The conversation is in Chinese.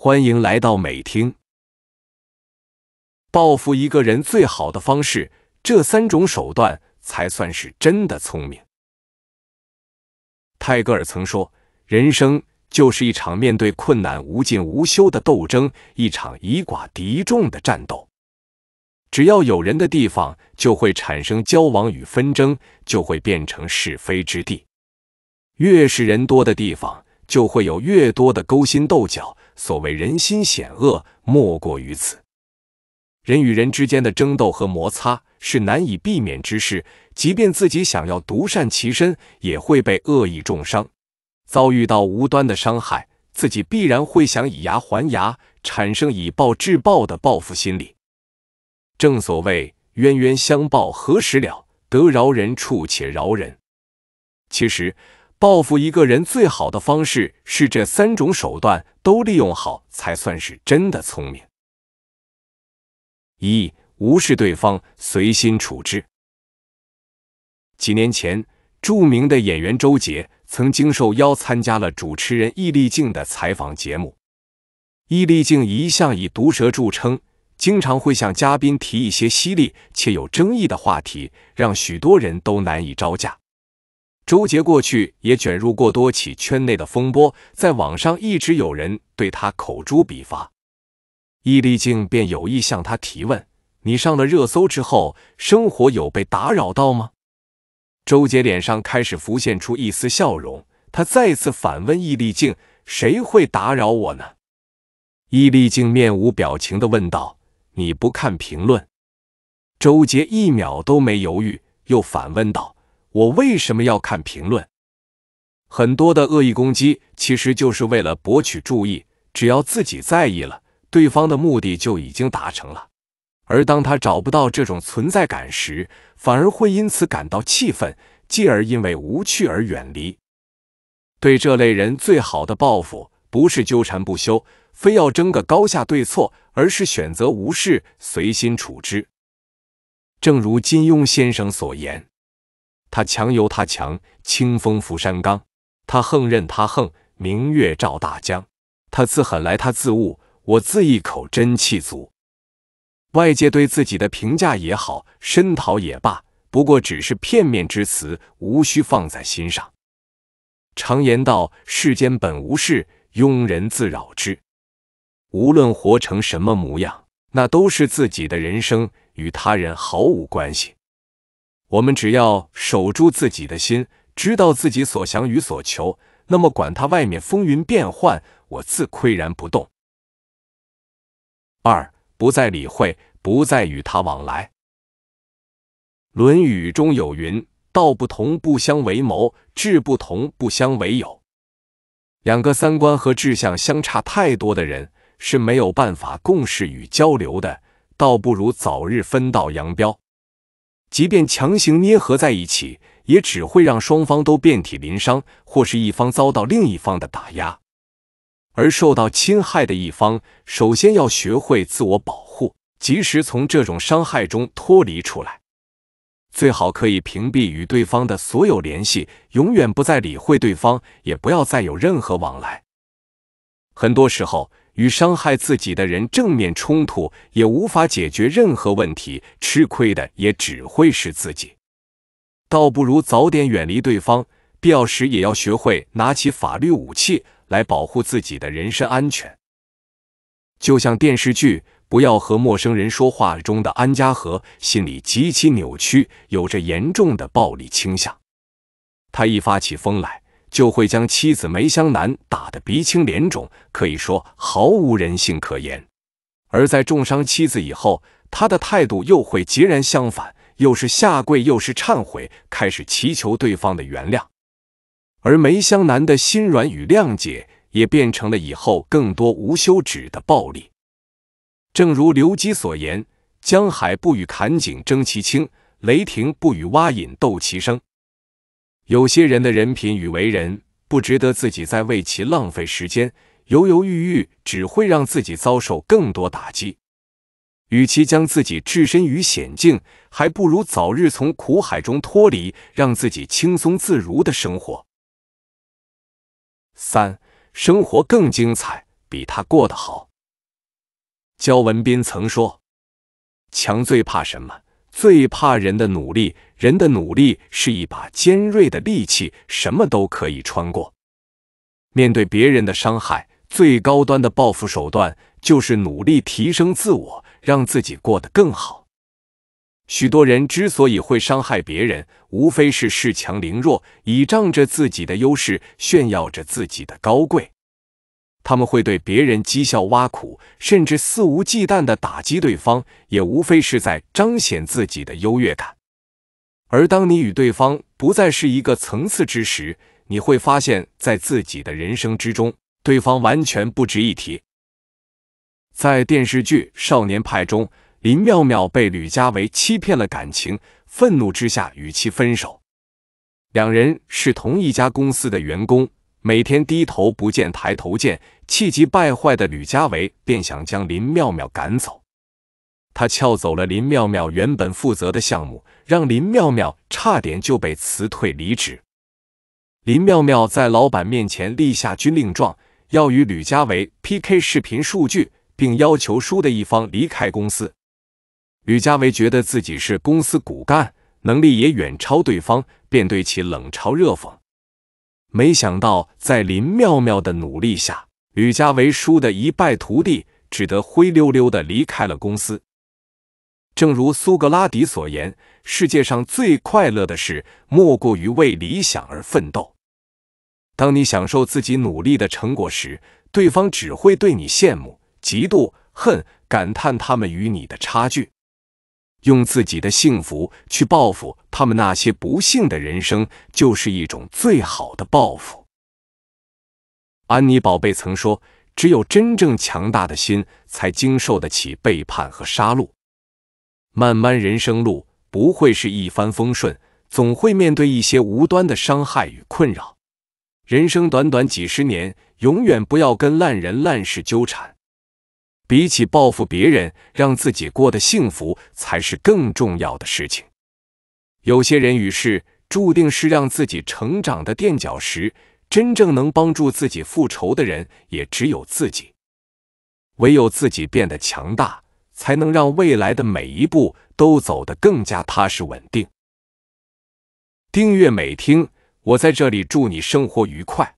欢迎来到美听。报复一个人最好的方式，这三种手段才算是真的聪明。泰戈尔曾说，人生就是一场面对困难无尽无休的斗争，一场以寡敌众的战斗。只要有人的地方，就会产生交往与纷争，就会变成是非之地。越是人多的地方，就会有越多的勾心斗角，所谓人心险恶，莫过于此。人与人之间的争斗和摩擦是难以避免之事，即便自己想要独善其身，也会被恶意重伤。遭遇到无端的伤害，自己必然会想以牙还牙，产生以暴制暴的报复心理。正所谓冤冤相报何时了，得饶人处且饶人。其实报复一个人最好的方式是这三种手段都利用好，才算是真的聪明。一、无视对方，随心处置。几年前，著名的演员周杰曾经受邀参加了主持人易立竞的采访节目。易立竞一向以毒舌著称，经常会向嘉宾提一些犀利且有争议的话题，让许多人都难以招架。周杰过去也卷入过多起圈内的风波，在网上一直有人对他口诛笔伐，易立竞便有意向他提问：你上了热搜之后，生活有被打扰到吗？周杰脸上开始浮现出一丝笑容，他再次反问易立竞：谁会打扰我呢？易立竞面无表情地问道：你不看评论？周杰一秒都没犹豫，又反问道：我为什么要看评论？很多的恶意攻击其实就是为了博取注意，只要自己在意了，对方的目的就已经达成了。而当他找不到这种存在感时，反而会因此感到气愤，继而因为无趣而远离。对这类人最好的报复，不是纠缠不休，非要争个高下对错，而是选择无视，随心处之。正如金庸先生所言，他强由他强，清风拂山岗；他横任他横，明月照大江。他自狠来他自悟，我自一口真气足。外界对自己的评价也好，声讨也罢，不过只是片面之词，无需放在心上。常言道，世间本无事，庸人自扰之。无论活成什么模样，那都是自己的人生，与他人毫无关系。我们只要守住自己的心，知道自己所想与所求，那么管他外面风云变幻，我自岿然不动。二、不再理会，不再与他往来。《论语》中有云：道不同不相为谋，志不同不相为友。两个三观和志向相差太多的人，是没有办法共事与交流的，倒不如早日分道扬镳。即便强行捏合在一起，也只会让双方都遍体鳞伤，或是一方遭到另一方的打压。而受到侵害的一方，首先要学会自我保护，及时从这种伤害中脱离出来。最好可以屏蔽与对方的所有联系，永远不再理会对方，也不要再有任何往来。很多时候，与伤害自己的人正面冲突，也无法解决任何问题，吃亏的也只会是自己。倒不如早点远离对方，必要时也要学会拿起法律武器来保护自己的人身安全。就像电视剧《不要和陌生人说话》中的安家和，心理极其扭曲，有着严重的暴力倾向。他一发起疯来，就会将妻子梅香南打得鼻青脸肿，可以说毫无人性可言。而在重伤妻子以后，他的态度又会截然相反，又是下跪，又是忏悔，开始祈求对方的原谅。而梅香南的心软与谅解，也变成了以后更多无休止的暴力。正如刘基所言：江海不与坎井争其清，雷霆不与蛙引斗其声。有些人的人品与为人不值得自己再为其浪费时间，犹犹豫豫只会让自己遭受更多打击。与其将自己置身于险境，还不如早日从苦海中脱离，让自己轻松自如的生活。三、生活更精彩，比他过得好。焦文斌曾说：“强最怕什么？最怕人的努力。人的努力是一把尖锐的利器，什么都可以穿过。”面对别人的伤害，最高端的报复手段就是努力提升自我，让自己过得更好。许多人之所以会伤害别人，无非是恃强凌弱，倚仗着自己的优势，炫耀着自己的高贵。他们会对别人讥笑挖苦，甚至肆无忌惮地打击对方，也无非是在彰显自己的优越感。而当你与对方不再是一个层次之时，你会发现在自己的人生之中，对方完全不值一提。在电视剧《少年派》中，林妙妙被吕家维欺骗了感情，愤怒之下与其分手。两人是同一家公司的员工，每天低头不见抬头见，气急败坏的吕家维便想将林妙妙赶走。他撬走了林妙妙原本负责的项目，让林妙妙差点就被辞退离职。林妙妙在老板面前立下军令状，要与吕家维 PK 视频数据，并要求输的一方离开公司。吕家维觉得自己是公司骨干，能力也远超对方，便对其冷嘲热讽。没想到，在林妙妙的努力下，吕家维输得一败涂地，只得灰溜溜地离开了公司。正如苏格拉底所言，世界上最快乐的事，莫过于为理想而奋斗。当你享受自己努力的成果时，对方只会对你羡慕、嫉妒、恨、感叹他们与你的差距。用自己的幸福去报复他们那些不幸的人生，就是一种最好的报复。安妮宝贝曾说：“只有真正强大的心，才经受得起背叛和杀戮。”漫漫人生路，不会是一帆风顺，总会面对一些无端的伤害与困扰。人生短短几十年，永远不要跟烂人烂事纠缠。比起报复别人，让自己过得幸福才是更重要的事情。有些人与事注定是让自己成长的垫脚石，真正能帮助自己复仇的人也只有自己。唯有自己变得强大，才能让未来的每一步都走得更加踏实稳定。订阅美听，我在这里祝你生活愉快。